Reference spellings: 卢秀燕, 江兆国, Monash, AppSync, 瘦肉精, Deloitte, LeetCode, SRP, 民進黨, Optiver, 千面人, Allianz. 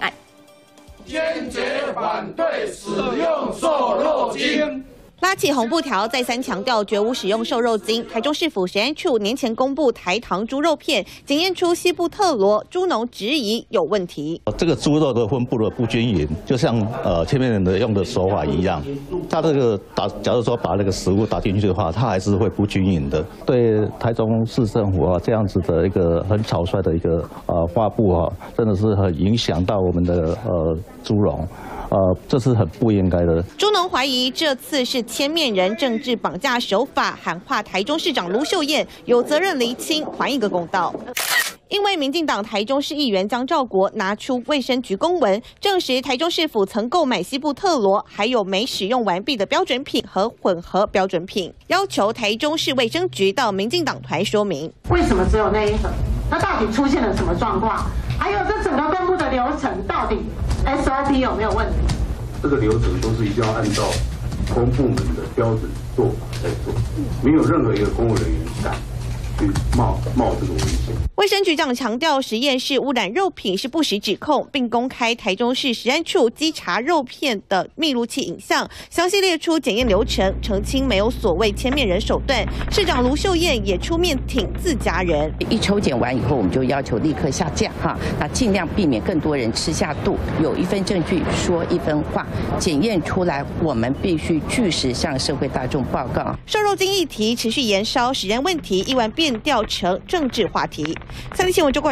爱，坚决反对使用瘦肉精。 拉起红布条，再三强调绝无使用瘦肉精。台中市府食安处年前公布台糖猪肉片，检验出西部特罗猪农质疑有问题。这个猪肉的分布的不均匀，就像前面人的用的手法一样，它这个假如说把那个食物打进去的话，它还是会不均匀的。对台中市政府啊这样子的一个很草率的一个发布啊，真的是很影响到我们的猪农。 这是很不应该的。猪农怀疑这次是千面人政治绑架手法，喊话台中市长卢秀燕有责任厘清，还一个公道。因为民进党台中市议员江兆国拿出卫生局公文，证实台中市府曾购买西部特罗，还有没使用完毕的标准品和混合标准品，要求台中市卫生局到民进党团说明为什么只有那一种，那到底出现了什么状况？还有这整个公布的流程到底？ SRP 有没有问题？这个流程都是一定要按照公部门的标准做法来做，没有任何一个公务人员敢去冒这个危险。卫生局长强调，实验室污染肉品是不实指控，并公开台中市食安处稽查肉片的密录器影像，详细列出检验流程，澄清没有所谓千面人手段。市长卢秀燕也出面挺自家人，一抽检完以后，我们就要求立刻下架哈，那尽量避免更多人吃下肚。有一份证据说一分话，检验出来我们必须据实向社会大众报告。瘦肉精议题持续延烧，食安问题意外变调成政治话题。三立新闻周冠。